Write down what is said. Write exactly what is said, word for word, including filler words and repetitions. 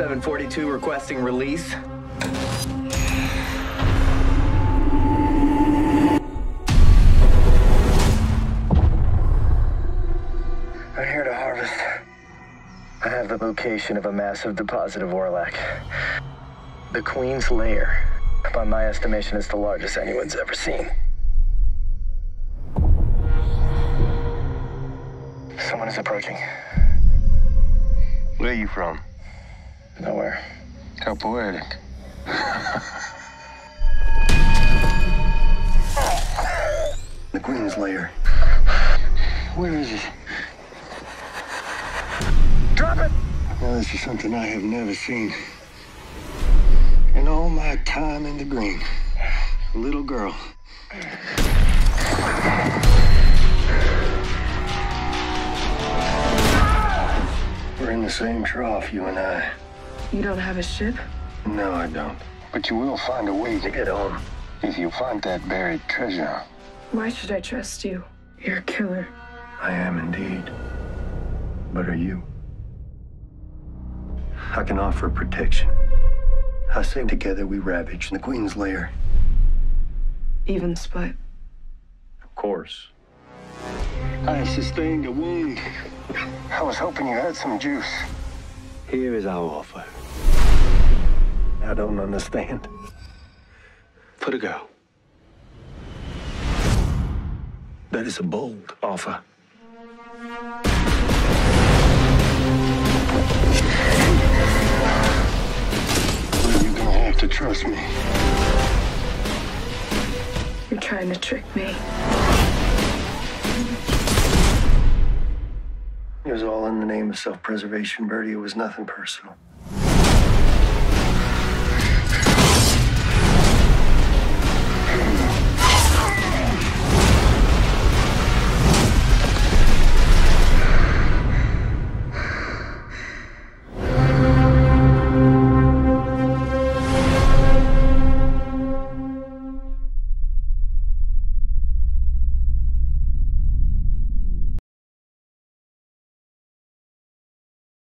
seven forty-two requesting release. I'm here to harvest. I have the location of a massive deposit of Orlac. The Queen's Lair. By my estimation, it's the largest anyone's ever seen. Someone is approaching. Where are you from? Nowhere. How poetic. The Queen's Lair. Where is it? Drop it! Now, this is something I have never seen. In all my time in the green. A little girl. We're in the same trough, you and I. You don't have a ship? No, I don't. But you will find a way to get home if you find that buried treasure. Why should I trust you? You're a killer. I am indeed. But are you? I can offer protection. I say together we ravage the Queen's Lair. Even split? Of course. I sustained a wound. I was hoping you had some juice. Here is our offer. I don't understand. Put a go. That is a bold offer. Well, you're gonna have to trust me. You're trying to trick me. It was all in the name of self-preservation, Birdie. It was nothing personal.